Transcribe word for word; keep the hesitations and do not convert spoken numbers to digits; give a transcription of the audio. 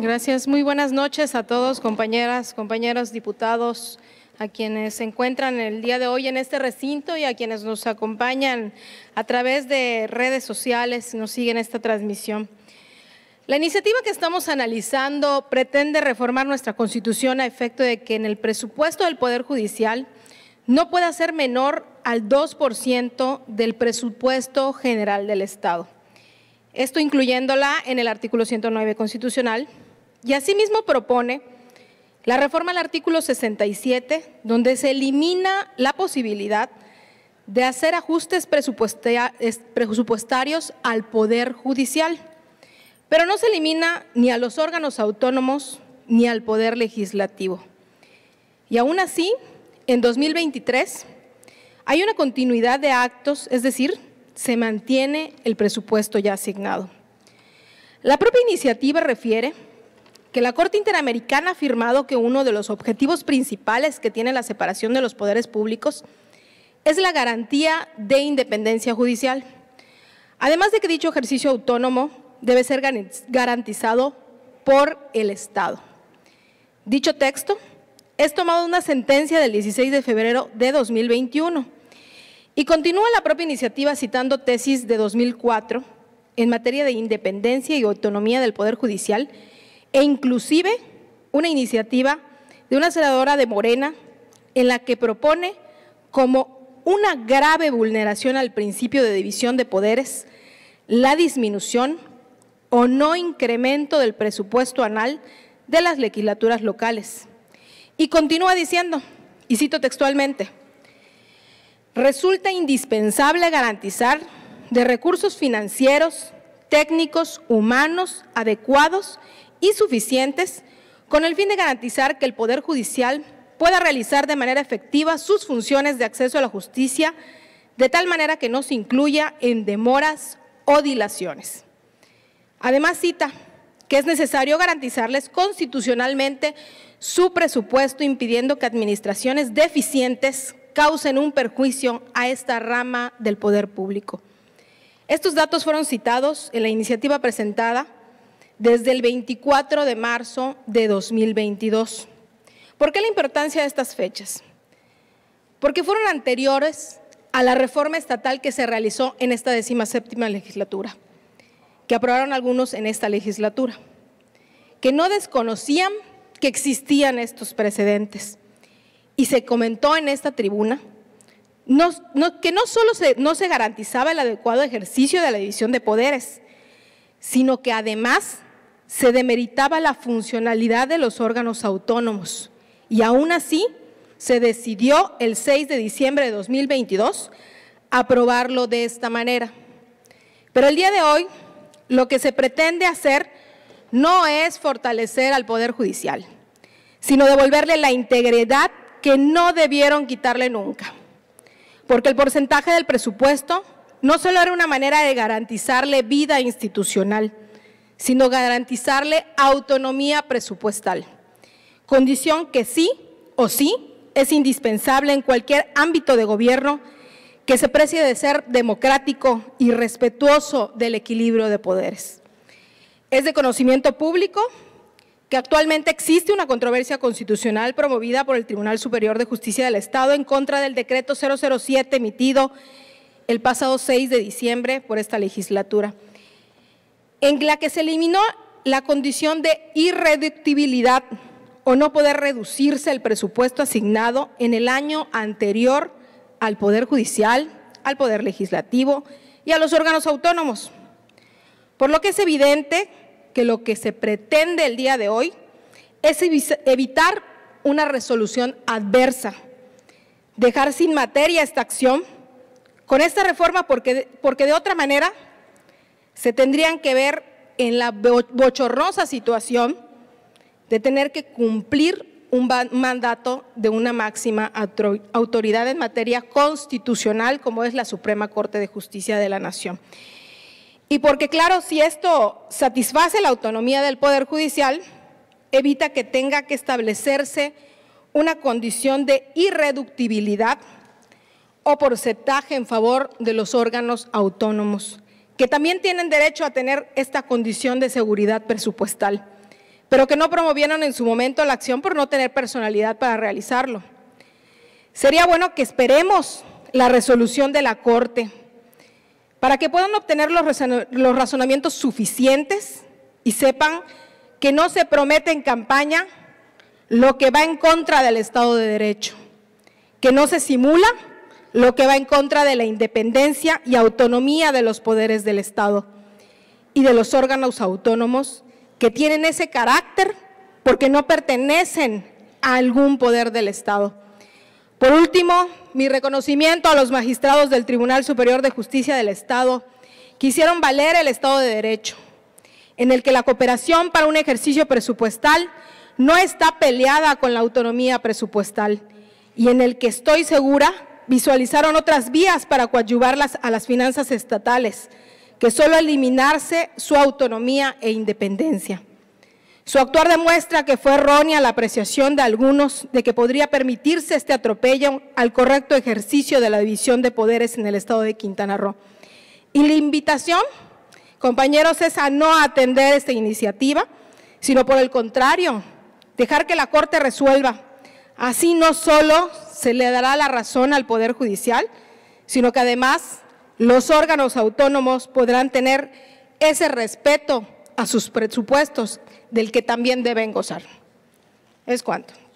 Gracias. Muy buenas noches a todos, compañeras, compañeros, diputados, a quienes se encuentran el día de hoy en este recinto y a quienes nos acompañan a través de redes sociales, nos siguen esta transmisión. La iniciativa que estamos analizando pretende reformar nuestra Constitución a efecto de que en el presupuesto del Poder Judicial no pueda ser menor al dos por ciento del presupuesto general del Estado. Esto incluyéndola en el artículo ciento nueve constitucional, y asimismo propone la reforma al artículo sesenta y siete, donde se elimina la posibilidad de hacer ajustes presupuestarios al Poder Judicial, pero no se elimina ni a los órganos autónomos ni al Poder Legislativo. Y aún así, en dos mil veintitrés hay una continuidad de actos, es decir, se mantiene el presupuesto ya asignado. La propia iniciativa refiere que la Corte Interamericana ha afirmado que uno de los objetivos principales que tiene la separación de los poderes públicos es la garantía de independencia judicial, además de que dicho ejercicio autónomo debe ser garantizado por el Estado. Dicho texto es tomado de una sentencia del dieciséis de febrero de dos mil veintiuno y continúa la propia iniciativa citando tesis de dos mil cuatro en materia de independencia y autonomía del Poder Judicial, e inclusive una iniciativa de una senadora de Morena en la que propone como una grave vulneración al principio de división de poderes la disminución o no incremento del presupuesto anual de las legislaturas locales. Y continúa diciendo, y cito textualmente, resulta indispensable garantizar de recursos financieros, técnicos, humanos, adecuados y suficientes con el fin de garantizar que el Poder Judicial pueda realizar de manera efectiva sus funciones de acceso a la justicia, de tal manera que no se incluya en demoras o dilaciones. Además cita que es necesario garantizarles constitucionalmente su presupuesto, impidiendo que administraciones deficientes causen un perjuicio a esta rama del poder público. Estos datos fueron citados en la iniciativa presentada desde el veinticuatro de marzo de dos mil veintidós. ¿Por qué la importancia de estas fechas? Porque fueron anteriores a la reforma estatal que se realizó en esta decimoséptima legislatura, que aprobaron algunos en esta legislatura, que no desconocían que existían estos precedentes. Y se comentó en esta tribuna no, no, que no solo se, no se garantizaba el adecuado ejercicio de la división de poderes, sino que además se demeritaba la funcionalidad de los órganos autónomos, y aún así se decidió el seis de diciembre de dos mil veintidós aprobarlo de esta manera. Pero el día de hoy lo que se pretende hacer no es fortalecer al Poder Judicial, sino devolverle la integridad que no debieron quitarle nunca, porque el porcentaje del presupuesto no solo era una manera de garantizarle vida institucional, sino garantizarle autonomía presupuestal, condición que sí o sí es indispensable en cualquier ámbito de gobierno que se precie de ser democrático y respetuoso del equilibrio de poderes. Es de conocimiento público que actualmente existe una controversia constitucional promovida por el Tribunal Superior de Justicia del Estado en contra del decreto cero cero siete emitido el pasado seis de diciembre por esta legislatura, en la que se eliminó la condición de irreductibilidad o no poder reducirse el presupuesto asignado en el año anterior al Poder Judicial, al Poder Legislativo y a los órganos autónomos. Por lo que es evidente que lo que se pretende el día de hoy es evitar una resolución adversa, dejar sin materia esta acción con esta reforma, porque, porque de otra manera se tendrían que ver en la bochornosa situación de tener que cumplir un mandato de una máxima autoridad en materia constitucional como es la Suprema Corte de Justicia de la Nación. Y porque claro, si esto satisface la autonomía del Poder Judicial, evita que tenga que establecerse una condición de irreductibilidad o porcentaje en favor de los órganos autónomos, que también tienen derecho a tener esta condición de seguridad presupuestal, pero que no promovieron en su momento la acción por no tener personalidad para realizarlo. Sería bueno que esperemos la resolución de la Corte para que puedan obtener los, razon los razonamientos suficientes y sepan que no se promete en campaña lo que va en contra del Estado de Derecho, que no se simula lo que va en contra de la independencia y autonomía de los poderes del Estado y de los órganos autónomos que tienen ese carácter porque no pertenecen a algún poder del Estado. Por último, mi reconocimiento a los magistrados del Tribunal Superior de Justicia del Estado que hicieron valer el Estado de Derecho, en el que la cooperación para un ejercicio presupuestal no está peleada con la autonomía presupuestal y en el que estoy segura visualizaron otras vías para coadyuvarlas a las finanzas estatales, que solo eliminarse su autonomía e independencia. Su actuar demuestra que fue errónea la apreciación de algunos de que podría permitirse este atropello al correcto ejercicio de la división de poderes en el estado de Quintana Roo. Y la invitación, compañeros, es a no atender esta iniciativa, sino por el contrario, dejar que la Corte resuelva. Así no solo se le dará la razón al Poder Judicial, sino que además los órganos autónomos podrán tener ese respeto a sus presupuestos del que también deben gozar. Es cuanto.